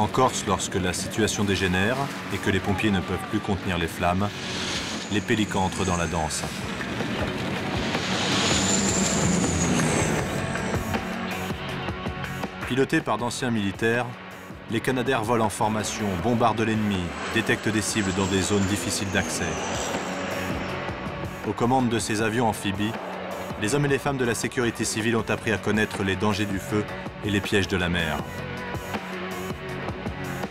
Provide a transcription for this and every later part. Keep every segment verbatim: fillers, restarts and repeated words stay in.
En Corse, lorsque la situation dégénère et que les pompiers ne peuvent plus contenir les flammes, les pélicans entrent dans la danse. Pilotés par d'anciens militaires, les Canadair volent en formation, bombardent l'ennemi, détectent des cibles dans des zones difficiles d'accès. Aux commandes de ces avions amphibies, les hommes et les femmes de la sécurité civile ont appris à connaître les dangers du feu et les pièges de la mer.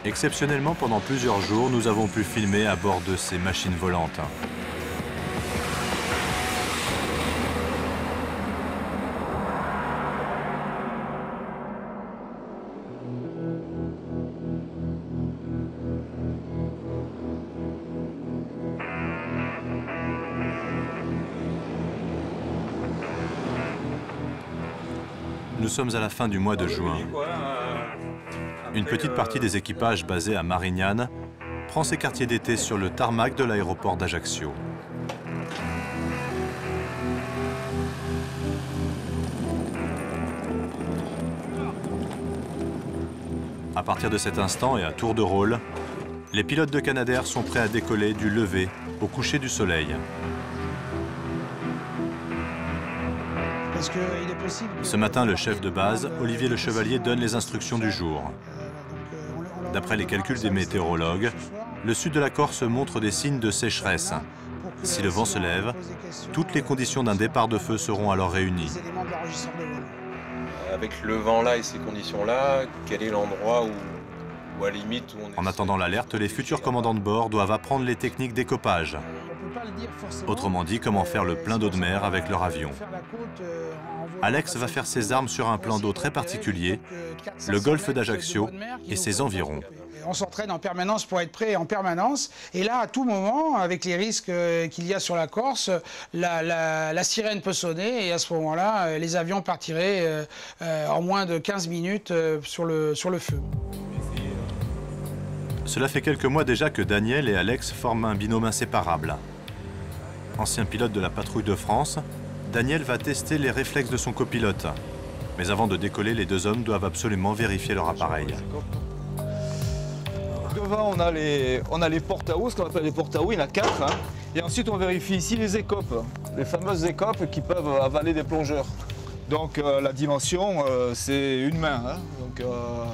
Exceptionnellement, pendant plusieurs jours, nous avons pu filmer à bord de ces machines volantes. Nous sommes à la fin du mois de juin. Une petite partie des équipages basés à Marignane prend ses quartiers d'été sur le tarmac de l'aéroport d'Ajaccio. À partir de cet instant et à tour de rôle, les pilotes de Canadair sont prêts à décoller du lever au coucher du soleil. Ce matin, le chef de base, Olivier Le Chevalier, donne les instructions du jour. D'après les calculs des météorologues, le sud de la Corse montre des signes de sécheresse. Si le vent se lève, toutes les conditions d'un départ de feu seront alors réunies. Avec le vent là et ces conditions-là, quel est l'endroit où, où, à limite, où on est... En attendant l'alerte, les futurs commandants de bord doivent apprendre les techniques d'écopage. Autrement dit, comment faire le plein d'eau de mer avec leur avion. Alex va faire ses armes sur un plan d'eau très particulier, le golfe d'Ajaccio et ses environs. On s'entraîne en permanence pour être prêt en permanence. Et là, à tout moment, avec les risques qu'il y a sur la Corse, la, la, la sirène peut sonner et à ce moment-là, les avions partiraient en moins de quinze minutes sur le, sur le feu. Cela fait quelques mois déjà que Daniel et Alex forment un binôme inséparable. Ancien pilote de la patrouille de France, Daniel va tester les réflexes de son copilote. Mais avant de décoller, les deux hommes doivent absolument vérifier leur appareil. Devant, on a les, on a les portes à eau, ce qu'on appelle les portes à eau, il y en a quatre. Hein. Et ensuite, on vérifie ici les écopes, les fameuses écopes qui peuvent avaler des plongeurs. Donc euh, la dimension, euh, c'est une main. Hein. Donc euh,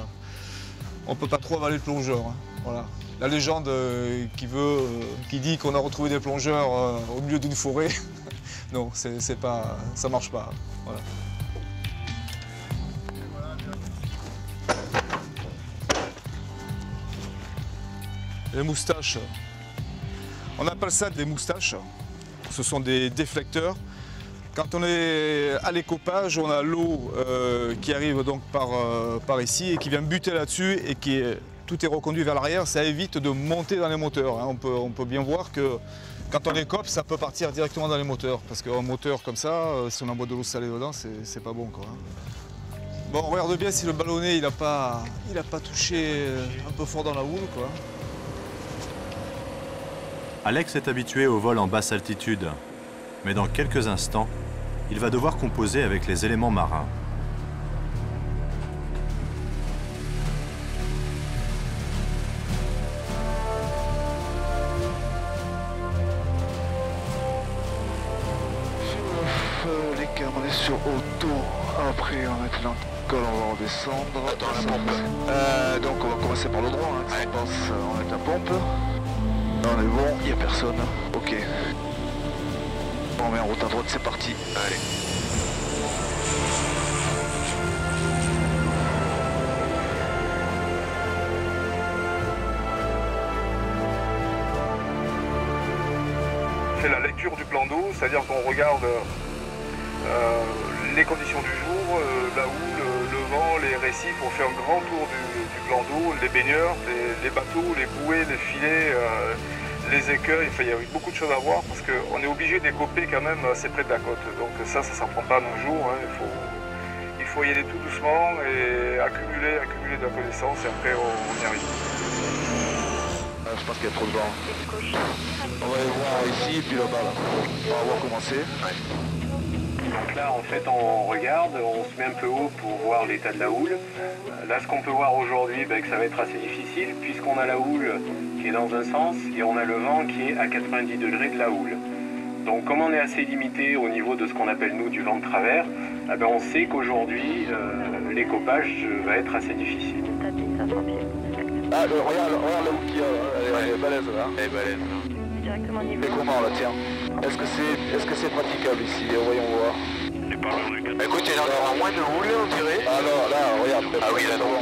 on ne peut pas trop avaler le plongeur. Hein. Voilà. La légende euh, qui, veut, euh, qui dit qu'on a retrouvé des plongeurs euh, au milieu d'une forêt, non, c'est pas, ça marche pas. Voilà. Les moustaches, on appelle ça des moustaches, ce sont des déflecteurs. Quand on est à l'écopage, on a l'eau euh, qui arrive donc par, euh, par ici et qui vient buter là-dessus et qui est... Tout est reconduit vers l'arrière, ça évite de monter dans les moteurs. On peut, on peut bien voir que quand on écope, ça peut partir directement dans les moteurs. Parce qu'un moteur comme ça, si on envoie de l'eau salée dedans, c'est pas bon, quoi. Bon, on regarde bien si le ballonnet, il n'a pas, il a pas touché un peu fort dans la houle, quoi. Alex est habitué au vol en basse altitude. Mais dans quelques instants, il va devoir composer avec les éléments marins. Descendre. Attends, la pompe. Euh, donc on va commencer par le droit, hein, qu'est-ce que tu penses ? On met la pompe. Non, on est bon, il n'y a personne. Ok. Bon, on met en route à droite, c'est parti. Allez. C'est la lecture du plan d'eau, c'est-à-dire qu'on regarde euh, les conditions du jour, euh, la houle, les récifs, on fait un grand tour du, du plan d'eau, les baigneurs, les, les bateaux, les bouées, les filets, euh, les écueils, enfin, il y a eu beaucoup de choses à voir parce qu'on est obligé d'écoper quand même assez près de la côte. Donc ça, ça ne s'apprend pas d'un jour, hein. Il faut, il faut y aller tout doucement et accumuler, accumuler de la connaissance et après on, on y arrive. je pense qu'il y a trop de vent. On va aller voir ici et puis là-bas, là. On va voir comment c'est. Ouais. Donc là, en fait, on regarde, on se met un peu haut pour voir l'état de la houle. Là, ce qu'on peut voir aujourd'hui, ben, que ça va être assez difficile, puisqu'on a la houle qui est dans un sens et on a le vent qui est à quatre-vingt-dix degrés de la houle. Donc comme on est assez limité au niveau de ce qu'on appelle nous du vent de travers, eh ben, on sait qu'aujourd'hui, euh, l'écopage va être assez difficile. Ah, euh, regarde, regarde la houle qu'il y a, elle est balèze là. Elle est balèze. Mais comment là, tiens. Est-ce que c'est est-ce que c'est praticable ici? Voyons voir. C'est pas vrai. Écoute, il y a encore moins de houle, on dirait. Ah non, là, regarde. Ah oui, là, non.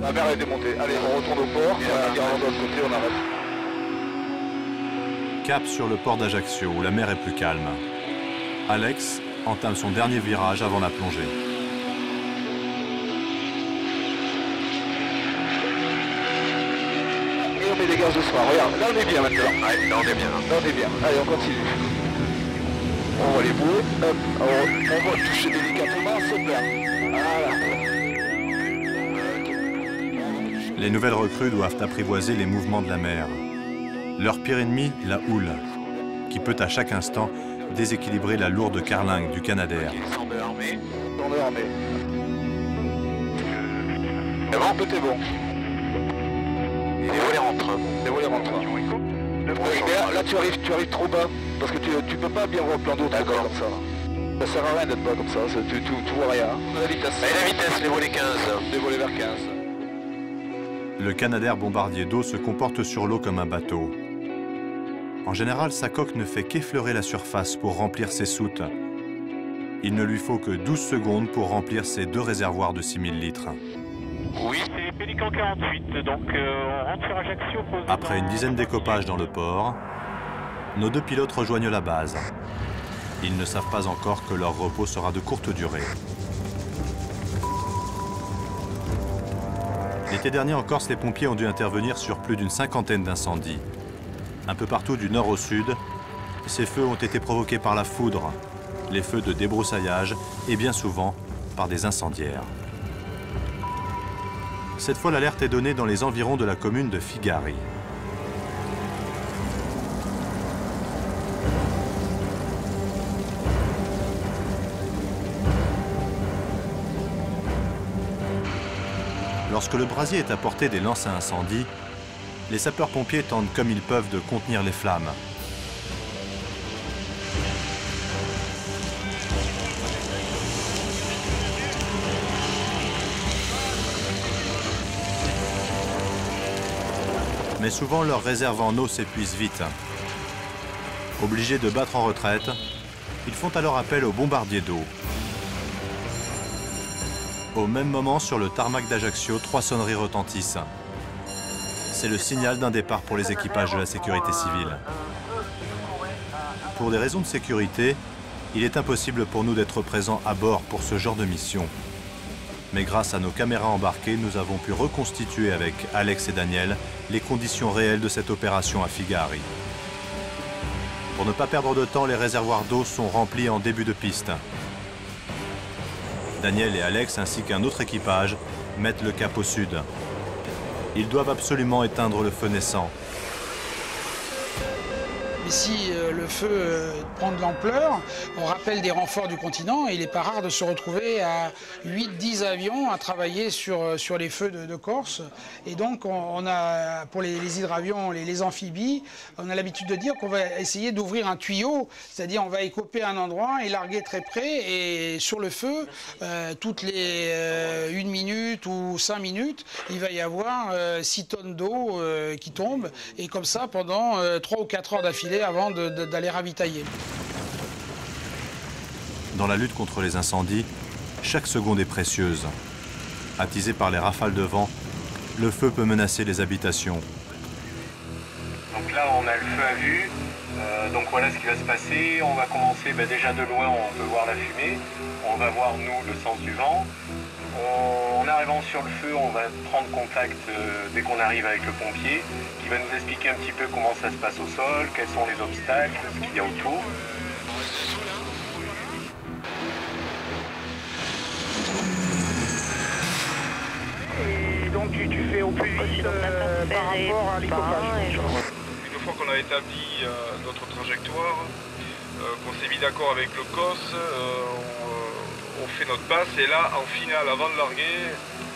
La mer est démontée. Allez, on retourne au port. Et là, regarde de l'autre côté, on arrête. Cap sur le port d'Ajaccio, où la mer est plus calme. Alex entame son dernier virage avant la plongée. Les gaz de soir, regarde, là on est bien maintenant. Ouais, là on est bien. Là on est bien. Allez, on continue. On va les bouer. Hop, on va toucher délicatement, c'est bien. Voilà. Les nouvelles recrues doivent apprivoiser les mouvements de la mer. Leur pire ennemi, la houle, qui peut à chaque instant déséquilibrer la lourde carlingue du Canadair. Ils sont de l'armée. Dans l'armée. Et bon, tout est bon. Les volets rentrent. Les volets rentrent. Là, là tu arrives, tu arrives trop bas, parce que tu, tu peux pas bien voir le plan d'eau comme ça. Ça sert à rien d'être bas comme ça, tu, tu, tu vois rien. La vitesse. Et la vitesse, les volets quinze. Les volets vers quinze. Le Canadair bombardier d'eau se comporte sur l'eau comme un bateau. En général, sa coque ne fait qu'effleurer la surface pour remplir ses soutes. Il ne lui faut que douze secondes pour remplir ses deux réservoirs de six mille litres. Oui, c'est Pélican quarante-huit, donc euh, on rentre sur Ajaccio. Après une dizaine d'écopages dans le port, nos deux pilotes rejoignent la base. Ils ne savent pas encore que leur repos sera de courte durée. L'été dernier en Corse, les pompiers ont dû intervenir sur plus d'une cinquantaine d'incendies. Un peu partout du nord au sud, ces feux ont été provoqués par la foudre, les feux de débroussaillage et bien souvent par des incendiaires. Cette fois, l'alerte est donnée dans les environs de la commune de Figari. Lorsque le brasier est à portée des lances à incendie, les sapeurs-pompiers tentent comme ils peuvent de contenir les flammes. Mais souvent, leurs réserves en eau s'épuisent vite. Obligés de battre en retraite, ils font alors appel aux bombardiers d'eau. Au même moment, sur le tarmac d'Ajaccio, trois sonneries retentissent. C'est le signal d'un départ pour les équipages de la sécurité civile. Pour des raisons de sécurité, il est impossible pour nous d'être présents à bord pour ce genre de mission. Mais grâce à nos caméras embarquées, nous avons pu reconstituer avec Alex et Daniel les conditions réelles de cette opération à Figari. Pour ne pas perdre de temps, les réservoirs d'eau sont remplis en début de piste. Daniel et Alex, ainsi qu'un autre équipage, mettent le cap au sud. Ils doivent absolument éteindre le feu naissant. Ici, euh, le feu euh, prend de l'ampleur, on rappelle des renforts du continent et il n'est pas rare de se retrouver à huit dix avions à travailler sur, sur les feux de, de Corse. Et donc, on, on a, pour les, les hydravions, les, les amphibies, on a l'habitude de dire qu'on va essayer d'ouvrir un tuyau, c'est-à-dire on va écoper un endroit et larguer très près. Et sur le feu, euh, toutes les euh, une minute ou cinq minutes, il va y avoir euh, six tonnes d'eau euh, qui tombent. Et comme ça, pendant euh, trois ou quatre heures d'affilée, avant d'aller ravitailler. Dans la lutte contre les incendies, chaque seconde est précieuse. Attisé par les rafales de vent, le feu peut menacer les habitations. Donc là, on a le feu à vue. Euh, donc voilà ce qui va se passer. On va commencer ben déjà de loin, on peut voir la fumée. On va voir, nous, le sens du vent. On, en arrivant sur le feu, on va prendre contact euh, dès qu'on arrive avec le pompier, qui va nous expliquer un petit peu comment ça se passe au sol, quels sont les obstacles, ce qu'il y a autour. Et donc tu, tu fais au plus vite euh, par rapport à l'équipage. Une fois qu'on a établi euh, notre trajectoire, euh, qu'on s'est mis d'accord avec le C O S, euh, on, euh, on fait notre passe et là, en finale, avant de larguer,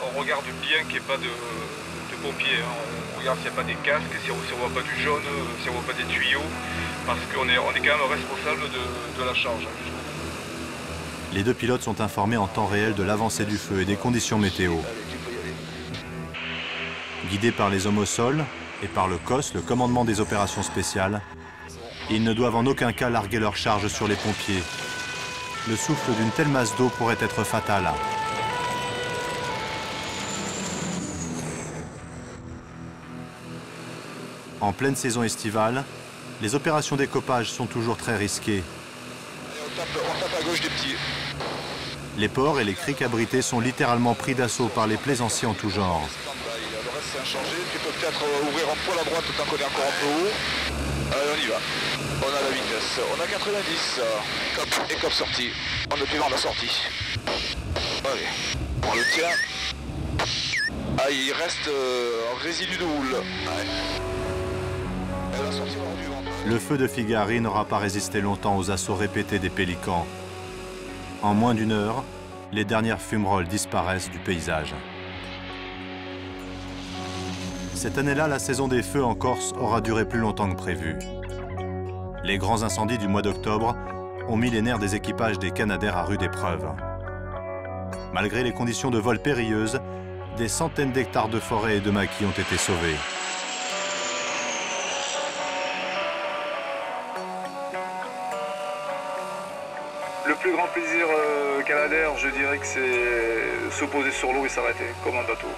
on regarde bien qu'il n'y ait pas de, de pompiers. Hein. On regarde s'il n'y a pas des casques, si on si ne voit pas du jaune, si on ne voit pas des tuyaux, parce qu'on est, on est quand même responsable de, de la charge. Hein. Les deux pilotes sont informés en temps réel de l'avancée du feu et des conditions météo. Guidés par les hommes au sol et par le C O S, le commandement des opérations spéciales, ils ne doivent en aucun cas larguer leur charge sur les pompiers. Le souffle d'une telle masse d'eau pourrait être fatal. En pleine saison estivale, les opérations d'écopage sont toujours très risquées. On tape à gauche des petits. Les ports et les criques abrités sont littéralement pris d'assaut par les plaisanciers en tout genre. Le reste, c'est inchangé. Tu peux peut-être ouvrir un poil à droite tant qu'on est encore un peu haut. Allez, on y va. On a la vitesse. On a quatre-vingt-dix. Cop et cop sortie. On ne peut voir la sortie. Allez, on le tient. Ah, il reste un résidu de houle. Ouais. Et la sortie va du vent. Le feu de Figari n'aura pas résisté longtemps aux assauts répétés des pélicans. En moins d'une heure, les dernières fumerolles disparaissent du paysage. Cette année-là, la saison des feux en Corse aura duré plus longtemps que prévu. Les grands incendies du mois d'octobre ont mis les nerfs des équipages des Canadair à rude épreuve. Malgré les conditions de vol périlleuses, des centaines d'hectares de forêts et de maquis ont été sauvés. Le plus grand plaisir euh, Canadair, je dirais que c'est se poser sur l'eau et s'arrêter, comme un bateau.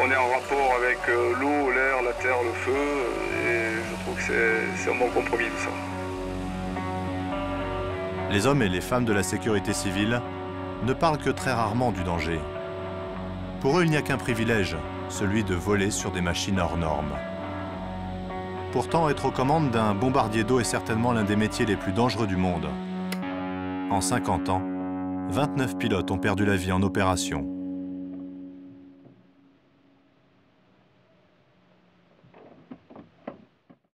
On est en rapport avec euh, l'eau, l'air, la terre, le feu, et je trouve que c'est un bon compromis tout ça. Les hommes et les femmes de la sécurité civile ne parlent que très rarement du danger. Pour eux, il n'y a qu'un privilège, celui de voler sur des machines hors normes. Pourtant, être aux commandes d'un bombardier d'eau est certainement l'un des métiers les plus dangereux du monde. En cinquante ans, vingt-neuf pilotes ont perdu la vie en opération.